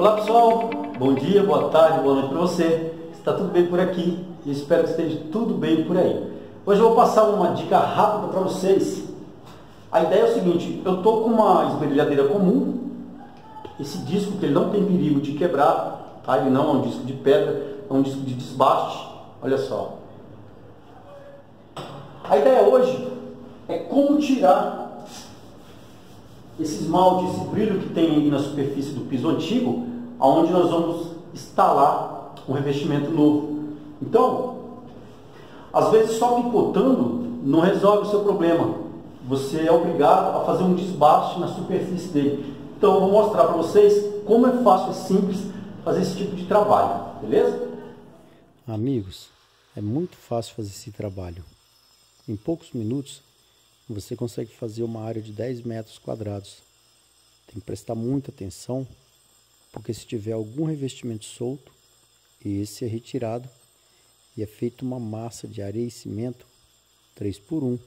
Olá pessoal, bom dia, boa tarde, boa noite para você. Está tudo bem por aqui e espero que esteja tudo bem por aí. Hoje eu vou passar uma dica rápida para vocês. A ideia é o seguinte: eu estou com uma esmerilhadeira comum, esse disco que ele não tem perigo de quebrar, tá? Ele não é um disco de pedra, é um disco de desbaste, olha só. A ideia hoje é como tirar esse esmalte, esse brilho que tem aí na superfície do piso antigo, aonde nós vamos instalar um revestimento novo. Então, às vezes só picotando não resolve o seu problema. Você é obrigado a fazer um desbaste na superfície dele. Então, eu vou mostrar para vocês como é fácil e simples fazer esse tipo de trabalho, beleza? Amigos, é muito fácil fazer esse trabalho. Em poucos minutos, você consegue fazer uma área de 10 metros quadrados. Tem que prestar muita atenção, porque se tiver algum revestimento solto, esse é retirado e é feita uma massa de areia e cimento 3x1,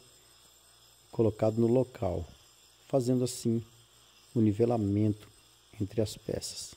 colocado no local, fazendo assim o nivelamento entre as peças.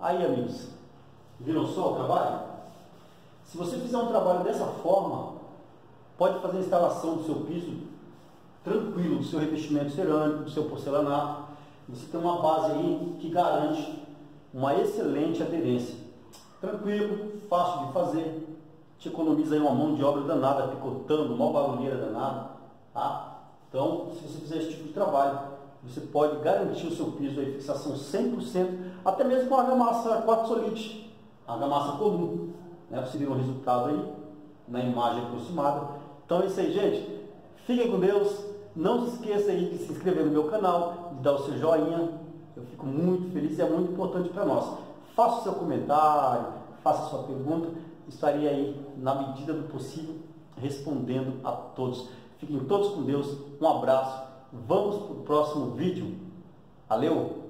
Aí, amigos, viram só o trabalho? Se você fizer um trabalho dessa forma, pode fazer a instalação do seu piso tranquilo, do seu revestimento cerâmico, do seu porcelanato. Você tem uma base aí que garante uma excelente aderência. Tranquilo, fácil de fazer, te economiza aí uma mão de obra danada, picotando, uma barulheira danada, tá? Então, se você fizer esse tipo de trabalho, você pode garantir o seu piso aí, fixação 100%, até mesmo com a argamassa quartzolite, a argamassa comum, né? Você viu um resultado aí, na imagem aproximada. Então é isso aí, gente. Fiquem com Deus. Não se esqueça aí de se inscrever no meu canal, de dar o seu joinha. Eu fico muito feliz e é muito importante para nós. Faça o seu comentário, faça a sua pergunta. Estarei aí, na medida do possível, respondendo a todos. Fiquem todos com Deus. Um abraço. Vamos para o próximo vídeo. Valeu!